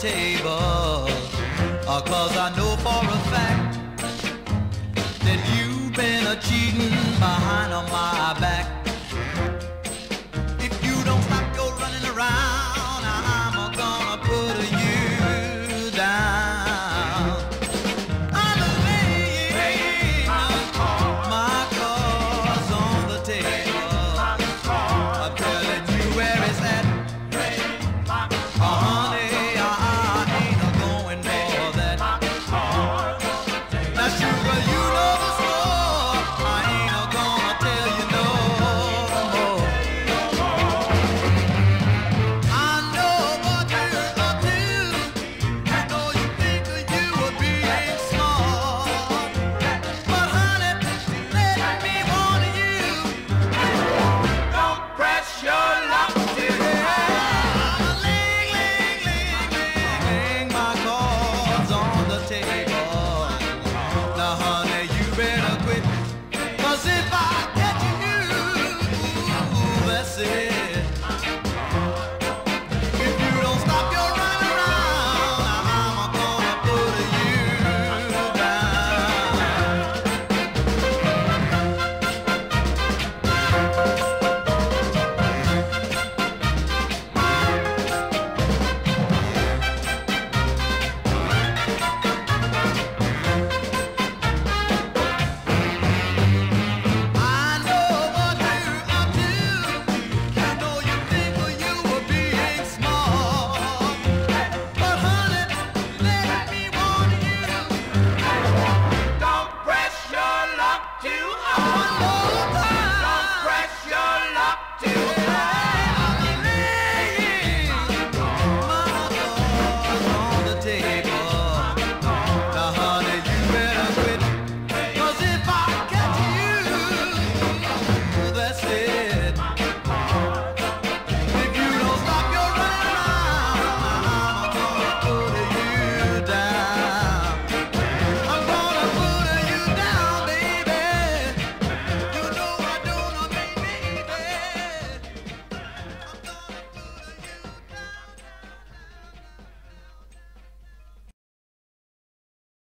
the table, our claws